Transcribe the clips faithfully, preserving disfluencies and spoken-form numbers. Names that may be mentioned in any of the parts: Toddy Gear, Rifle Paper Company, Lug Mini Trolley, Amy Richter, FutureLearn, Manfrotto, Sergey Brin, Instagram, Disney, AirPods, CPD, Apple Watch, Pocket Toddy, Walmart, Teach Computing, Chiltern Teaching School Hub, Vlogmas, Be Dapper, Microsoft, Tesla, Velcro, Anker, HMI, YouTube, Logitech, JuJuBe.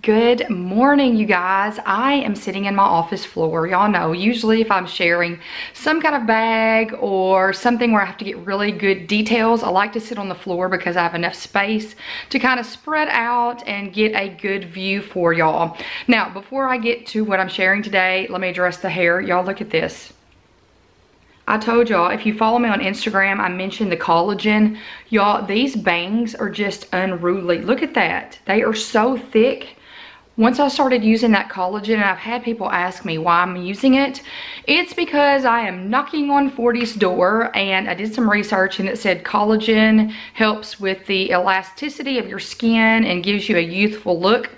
Good morning, you guys. I am sitting in my office floor. Y'all know, usually if I'm sharing some kind of bag or something where I have to get really good details, I like to sit on the floor because I have enough space to kind of spread out and get a good view for y'all. Now, before I get to what I'm sharing today, let me address the hair. Y'all, look at this. I told y'all, if you follow me on Instagram, I mentioned the collagen. Y'all, these bangs are just unruly. Look at that. They are so thick. Once I started using that collagen, and I've had people ask me why I'm using it, it's because I am knocking on forty's door, and I did some research and it said collagen helps with the elasticity of your skin and gives you a youthful look.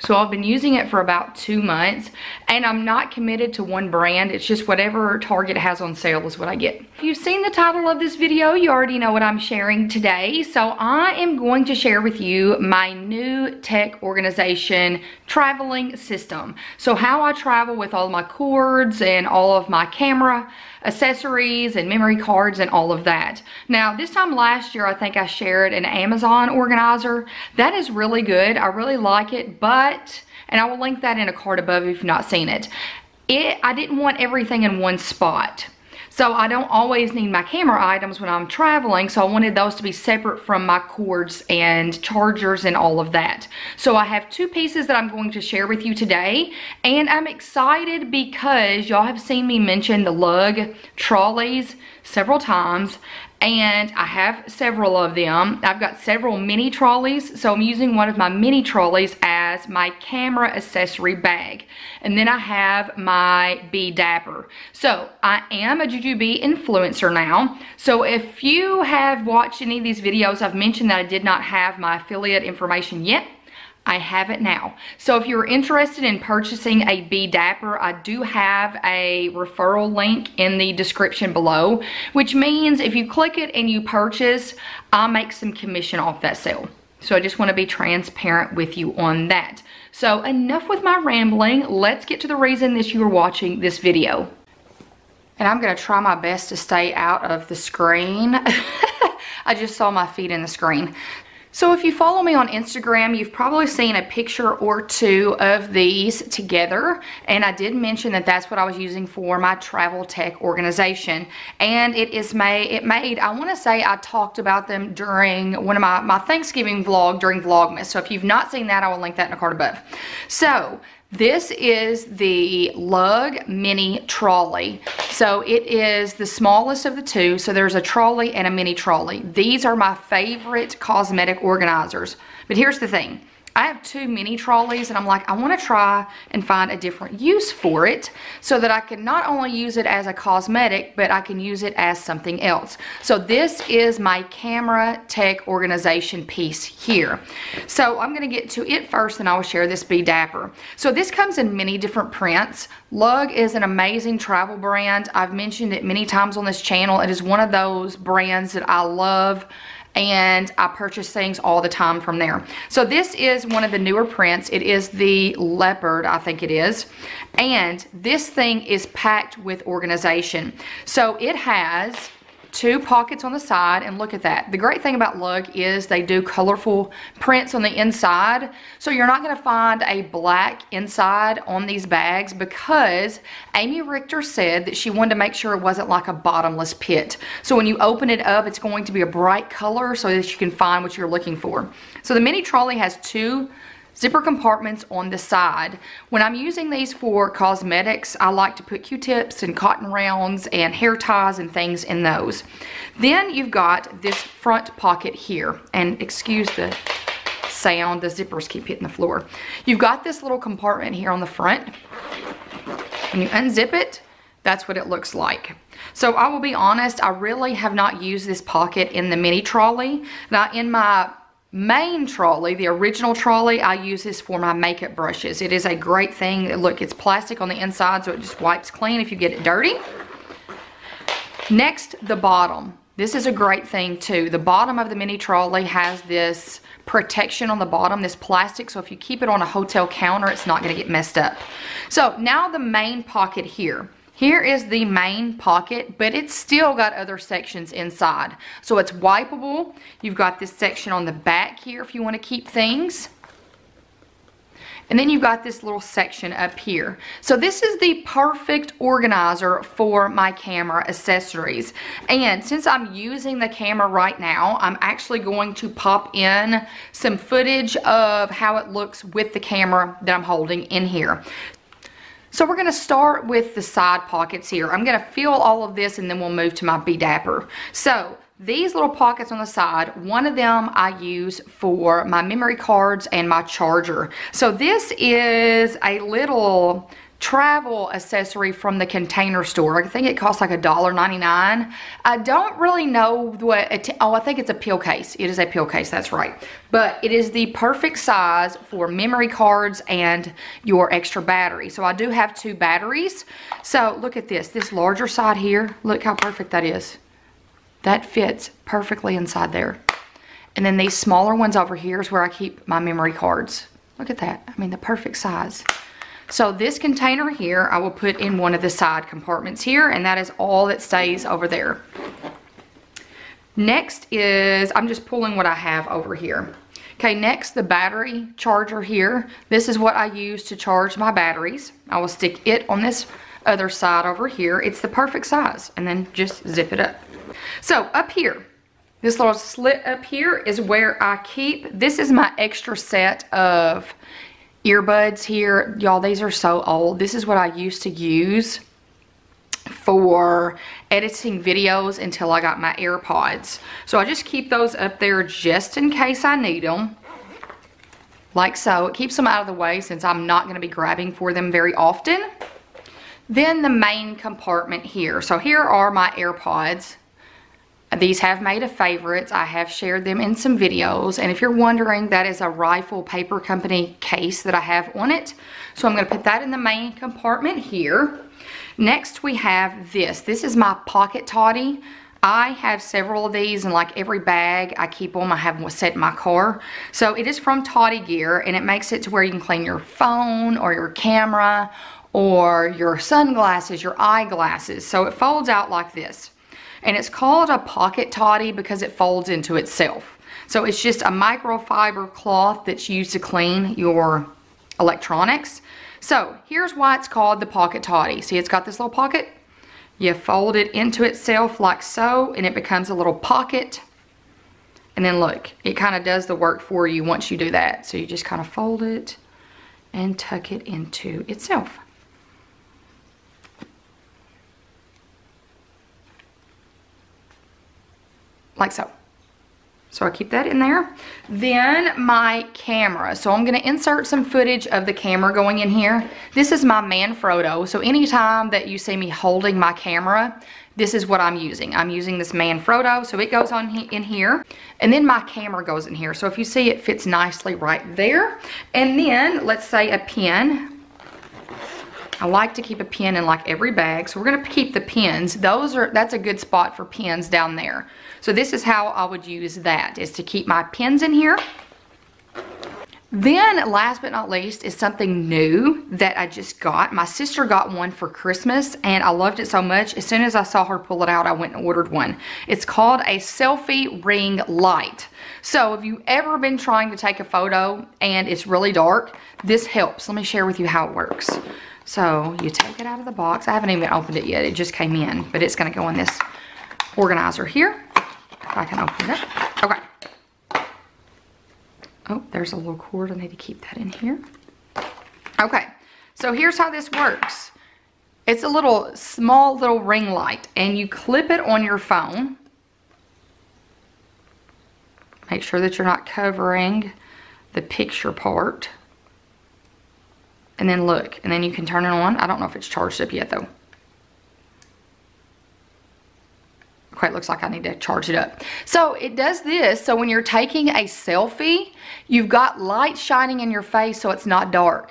So I've been using it for about two months, and I'm not committed to one brand. It's just whatever Target has on sale is what I get. If you've seen the title of this video, you already know what I'm sharing today. So I am going to share with you my new tech organization traveling system. So how I travel with all my cords and all of my camera accessories and memory cards and all of that. Now, this time last year, I think I shared an Amazon organizer. That is really good. I really like it, but and I will link that in a card above if you've not seen it. It, I didn't want everything in one spot. So I don't always need my camera items when I'm traveling, so I wanted those to be separate from my cords and chargers and all of that. So I have two pieces that I'm going to share with you today, and I'm excited because y'all have seen me mention the Lug trolleys several times, and I have several of them. I've got several mini trolleys, so I'm using one of my mini trolleys as my camera accessory bag. And then I have my Be Dapper. So I am a JuJuBe influencer now. So if you have watched any of these videos, I've mentioned that I did not have my affiliate information yet. I have it now. So if you're interested in purchasing a Be Dapper, I do have a referral link in the description below, which means if you click it and you purchase, I'll make some commission off that sale. So I just want to be transparent with you on that. So enough with my rambling. Let's get to the reason that you are watching this video. And I'm going to try my best to stay out of the screen. I just saw my feet in the screen. So if you follow me on Instagram, you've probably seen a picture or two of these together, and I did mention that that's what I was using for my travel tech organization. And it is made, it made I want to say I talked about them during one of my, my Thanksgiving vlog during Vlogmas. So if you've not seen that, I will link that in a card above. So this is the Lug Mini Trolley. So it is the smallest of the two. So there's a trolley and a mini trolley. These are my favorite cosmetic organizers. But here's the thing. I have two mini trolleys, and I'm like, I want to try and find a different use for it so that I can not only use it as a cosmetic, but I can use it as something else. So this is my camera tech organization piece here. So I'm going to get to it first, and I will share this Be Dapper. So this comes in many different prints. Lug is an amazing travel brand. I've mentioned it many times on this channel. It is one of those brands that I love, and I purchase things all the time from there. So this is one of the newer prints. It is the leopard, I think it is. And this thing is packed with organization. So it has two pockets on the side, and look at that. The great thing about Lug is they do colorful prints on the inside, so you're not going to find a black inside on these bags, because Amy Richter said that she wanted to make sure it wasn't like a bottomless pit. So when you open it up, it's going to be a bright color so that you can find what you're looking for. So the mini trolley has two zipper compartments on the side. When I'm using these for cosmetics, I like to put Q-tips and cotton rounds and hair ties and things in those. Then you've got this front pocket here, and excuse the sound, the zippers keep hitting the floor. You've got this little compartment here on the front. When you unzip it, that's what it looks like. So I will be honest, I really have not used this pocket in the mini trolley. Now in my main trolley, the original trolley, I use this for my makeup brushes. It is a great thing. Look, it's plastic on the inside, so it just wipes clean if you get it dirty. Next, the bottom. This is a great thing too. The bottom of the mini trolley has this protection on the bottom, this plastic, so if you keep it on a hotel counter, it's not going to get messed up. So now the main pocket here. Here is the main pocket, but it's still got other sections inside. So it's wipeable. You've got this section on the back here if you want to keep things. And then you've got this little section up here. So this is the perfect organizer for my camera accessories. And since I'm using the camera right now, I'm actually going to pop in some footage of how it looks with the camera that I'm holding in here. So we're going to start with the side pockets here. I'm going to fill all of this and then we'll move to my Be Dapper. So these little pockets on the side, one of them I use for my memory cards and my charger. So this is a little travel accessory from the Container Store. I think it costs like a dollar ninety-nine. I don't really know what it, oh I think it's a pill case. It is a pill case, that's right. But it is the perfect size for memory cards and your extra battery. So I do have two batteries. So look at this, this larger side here, look how perfect that is. That fits perfectly inside there. And then these smaller ones over here is where I keep my memory cards. Look at that, I mean the perfect size. So this container here, I will put in one of the side compartments here, and that is all that stays over there. Next is, I'm just pulling what I have over here. Okay, next the battery charger here. This is what I use to charge my batteries. I will stick it on this other side over here. It's the perfect size, and then just zip it up. So up here, this little slit up here is where I keep, this is my extra set of earbuds here. Y'all, these are so old. This is what I used to use for editing videos until I got my AirPods. So I just keep those up there just in case I need them. Like so. It keeps them out of the way since I'm not going to be grabbing for them very often. Then the main compartment here. So here are my AirPods. These have made a favorites. I have shared them in some videos. And if you're wondering, that is a Rifle Paper Company case that I have on it. So I'm going to put that in the main compartment here. Next we have this. This is my Pocket Toddy. I have several of these in like every bag I keep them. I have them set in my car. So it is from Toddy Gear. And it makes it to where you can clean your phone or your camera or your sunglasses, your eyeglasses. So it folds out like this. And it's called a Pocket Toddy because it folds into itself. So it's just a microfiber cloth that's used to clean your electronics. So here's why it's called the Pocket Toddy. See, it's got this little pocket. You fold it into itself like so, and it becomes a little pocket. And then look, it kind of does the work for you once you do that. So you just kind of fold it and tuck it into itself. Like so. So I keep that in there. Then my camera. So I'm going to insert some footage of the camera going in here. This is my Manfrotto. So anytime that you see me holding my camera, this is what I'm using. I'm using this Manfrotto. So it goes on in here. And then my camera goes in here. So if you see, it fits nicely right there. And then let's say a pin. I like to keep a pin in like every bag, so we're going to keep the pins. Those are, that's a good spot for pins down there. So this is how I would use that, is to keep my pins in here. Then last but not least is something new that I just got. My sister got one for Christmas and I loved it so much. As soon as I saw her pull it out, I went and ordered one. It's called a selfie ring light. So if you've ever been trying to take a photo and it's really dark, this helps. Let me share with you how it works. So you take it out of the box. I haven't even opened it yet. It just came in, but it's going to go in this organizer here. If I can open it up. Okay. Oh, there's a little cord. I need to keep that in here. Okay. So here's how this works. It's a little small little ring light, and you clip it on your phone. Make sure that you're not covering the picture part. And then look, and then you can turn it on. I don't know if it's charged up yet though. Okay, it looks like I need to charge it up. So it does this, so when you're taking a selfie, you've got light shining in your face so it's not dark.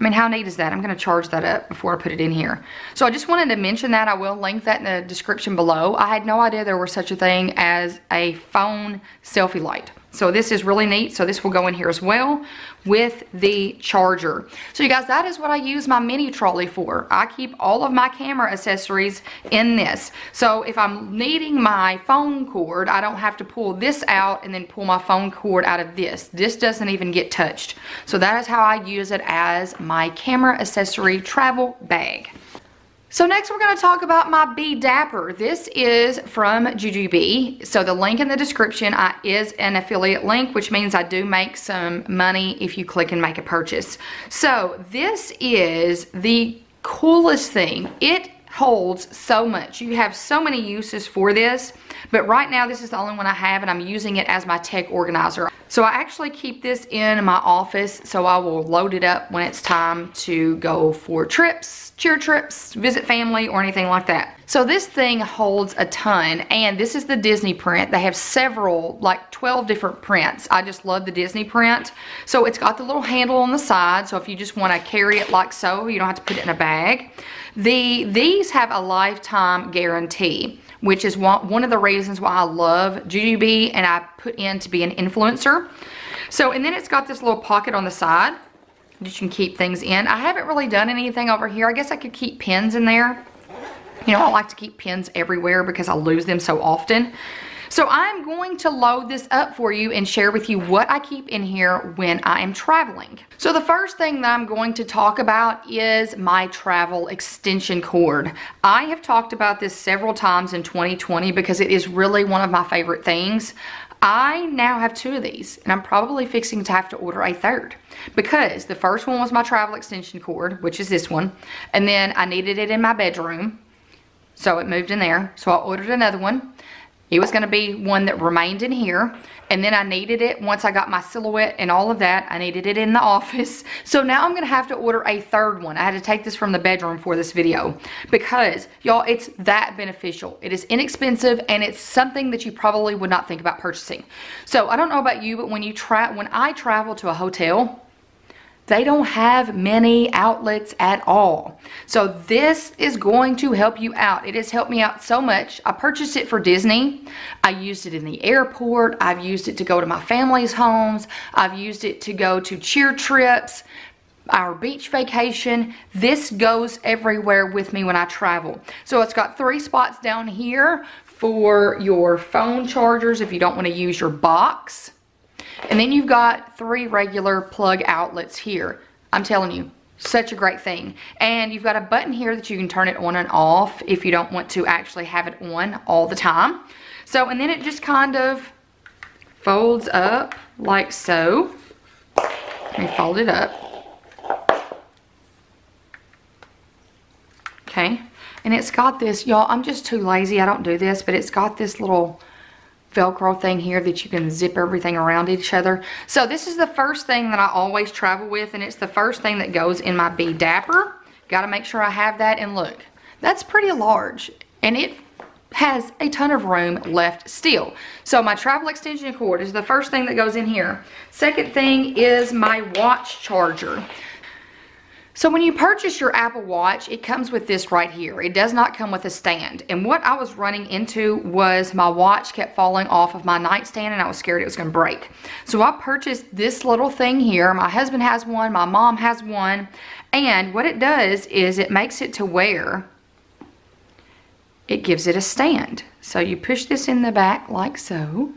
I mean, how neat is that? I'm gonna charge that up before I put it in here. So I just wanted to mention that. I will link that in the description below. I had no idea there was such a thing as a phone selfie light. So this is really neat. So this will go in here as well with the charger. So you guys, that is what I use my mini trolley for. I keep all of my camera accessories in this. So if I'm needing my phone cord, I don't have to pull this out and then pull my phone cord out of this. This doesn't even get touched. So that is how I use it as my camera accessory travel bag. So next we're going to talk about my Be Dapper. This is from JuJuBe. So the link in the description I, is an affiliate link, which means I do make some money if you click and make a purchase. So this is the coolest thing. It holds so much. You have so many uses for this, but right now this is the only one I have and I'm using it as my tech organizer. So I actually keep this in my office, so I will load it up when it's time to go for trips, cheer trips, visit family, or anything like that. So this thing holds a ton, and this is the Disney print. They have several, like twelve different prints. I just love the Disney print. So it's got the little handle on the side, so if you just want to carry it like so, you don't have to put it in a bag. The, these have a lifetime guarantee, which is one, one of the reasons why I love JuJuBe and I put in to be an influencer. So, and then it's got this little pocket on the side that you can keep things in. I haven't really done anything over here. I guess I could keep pins in there. You know, I like to keep pins everywhere because I lose them so often. So I'm going to load this up for you and share with you what I keep in here when I am traveling. So the first thing that I'm going to talk about is my travel extension cord. I have talked about this several times in twenty twenty because it is really one of my favorite things. I now have two of these, and I'm probably fixing to have to order a third because the first one was my travel extension cord, which is this one, and then I needed it in my bedroom, so it moved in there. So I ordered another one. It was going to be one that remained in here, and then I needed it once I got my silhouette and all of that. I needed it in the office. So now I'm going to have to order a third one. I had to take this from the bedroom for this video because, y'all, it's that beneficial. It is inexpensive, and it's something that you probably would not think about purchasing. So I don't know about you, but when you try, when I travel to a hotel, they don't have many outlets at all. So this is going to help you out. It has helped me out so much. I purchased it for Disney. I used it in the airport. I've used it to go to my family's homes. I've used it to go to cheer trips, our beach vacation. This goes everywhere with me when I travel. So it's got three spots down here for your phone chargers if you don't want to use your box. And then you've got three regular plug outlets here. I'm telling you, such a great thing. And you've got a button here that you can turn it on and off if you don't want to actually have it on all the time. So, and then it just kind of folds up like so. Let me fold it up. Okay. And it's got this, y'all, I'm just too lazy. I don't do this, but it's got this little Velcro thing here that you can zip everything around each other. So this is the first thing that I always travel with, and it's the first thing that goes in my Be Dapper. Got to make sure I have that, and look, that's pretty large, and it has a ton of room left still. So my travel extension cord is the first thing that goes in here. Second thing is my watch charger. So when you purchase your Apple Watch, it comes with this right here. It does not come with a stand. And what I was running into was my watch kept falling off of my nightstand, and I was scared it was going to break. So I purchased this little thing here. My husband has one. My mom has one. And what it does is it makes it to where it gives it a stand. So you push this in the back like so.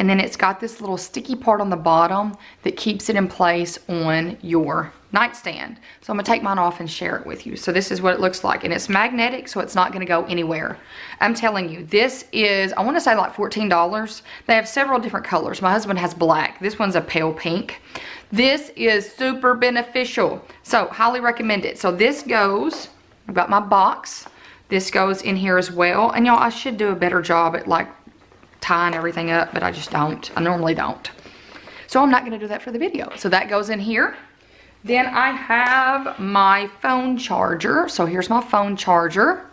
And then it's got this little sticky part on the bottom that keeps it in place on your nightstand. So I'm going to take mine off and share it with you. So this is what it looks like. And it's magnetic, so it's not going to go anywhere. I'm telling you, this is, I want to say like fourteen dollars. They have several different colors. My husband has black. This one's a pale pink. This is super beneficial. So highly recommend it. So this goes, I've got my box. This goes in here as well. And y'all, I should do a better job at like tying everything up, but I just don't. I normally don't. So I'm not going to do that for the video. So that goes in here. Then I have my phone charger. So here's my phone charger.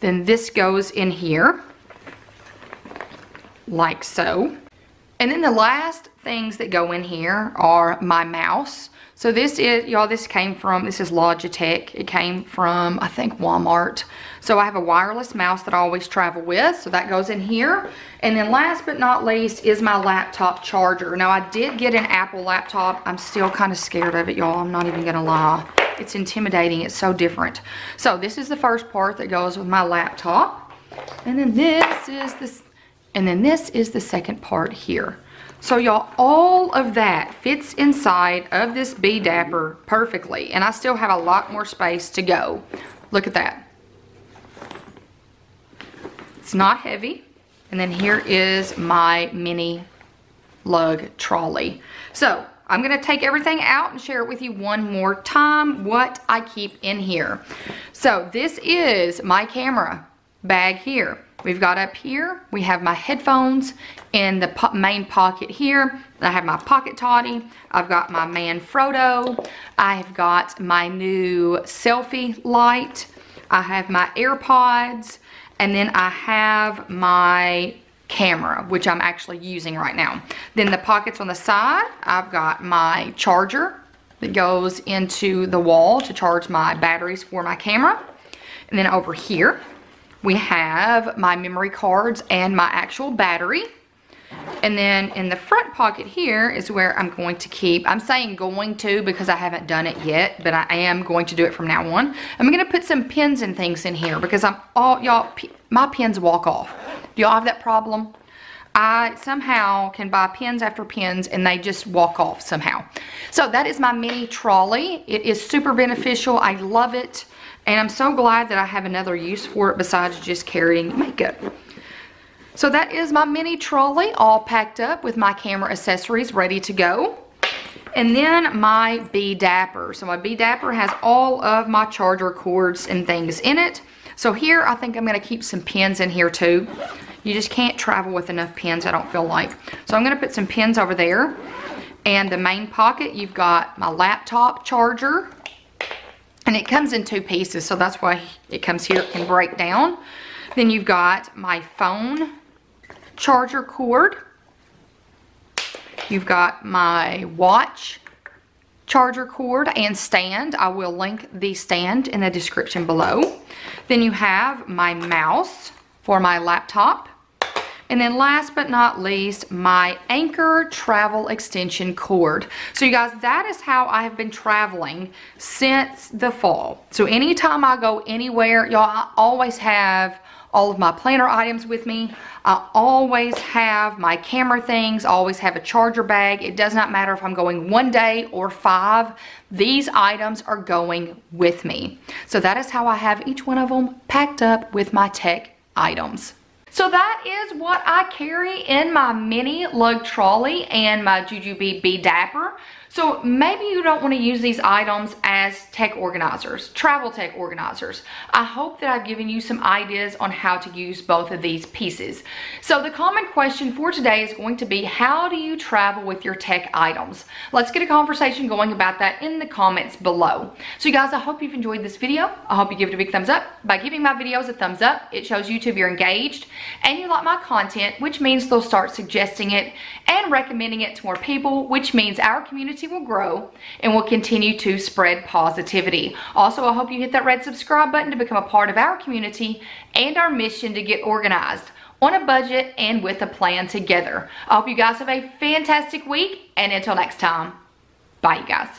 Then this goes in here, like so. And then the last things that go in here are my mouse. So this is, y'all, this came from, this is Logitech. It came from, I think, Walmart. So I have a wireless mouse that I always travel with. So that goes in here. And then last but not least is my laptop charger. Now, I did get an Apple laptop. I'm still kind of scared of it, y'all. I'm not even going to lie. It's intimidating. It's so different. So this is the first part that goes with my laptop. And then this is this, and then this is the second part here. So y'all, all of that fits inside of this Be Dapper perfectly, and I still have a lot more space to go. Look at that. It's not heavy. And then here is my mini lug trolley. So I'm gonna take everything out and share it with you one more time, what I keep in here. So this is my camera bag here. We've got up here, we have my headphones in the po main pocket here. I have my Pocket Toddy. I've got my Manfrotto. I've got my new selfie light. I have my AirPods. And then I have my camera, which I'm actually using right now. Then the pockets on the side, I've got my charger that goes into the wall to charge my batteries for my camera. And then over here, we have my memory cards and my actual battery. And then in the front pocket here is where I'm going to keep, I'm saying going to because I haven't done it yet, but I am going to do it from now on. I'm going to put some pins and things in here because I'm all, y'all, my pins walk off. Do y'all have that problem? I somehow can buy pins after pins and they just walk off somehow. So that is my mini trolley. It is super beneficial. I love it. And I'm so glad that I have another use for it besides just carrying makeup. So that is my mini trolley all packed up with my camera accessories ready to go. And then my Be Dapper. So my Be Dapper has all of my charger cords and things in it. So here I think I'm going to keep some pins in here too. You just can't travel with enough pins, I don't feel like. So I'm going to put some pins over there. And the main pocket, you've got my laptop charger. And it comes in two pieces, so that's why it comes here and break down. Then you've got my phone charger cord. You've got my watch charger cord and stand. I will link the stand in the description below. Then you have my mouse for my laptop. And then last but not least, my Anker travel extension cord. So you guys, that is how I have been traveling since the fall. So anytime I go anywhere, y'all, I always have all of my planner items with me. I always have my camera things, I always have a charger bag. It does not matter if I'm going one day or five. These items are going with me. So that is how I have each one of them packed up with my tech items. So that is what I carry in my mini lug trolley and my JuJuBe Be Dapper. So maybe you don't want to use these items as tech organizers, travel tech organizers. I hope that I've given you some ideas on how to use both of these pieces. So the common question for today is going to be, how do you travel with your tech items? Let's get a conversation going about that in the comments below. So you guys, I hope you've enjoyed this video. I hope you give it a big thumbs up. By giving my videos a thumbs up, it shows YouTube you're engaged and you like my content, which means they'll start suggesting it and recommending it to more people, which means our community will grow and will continue to spread positivity. Also, I hope you hit that red subscribe button to become a part of our community and our mission to get organized on a budget and with a plan together. I hope you guys have a fantastic week, and until next time, bye you guys.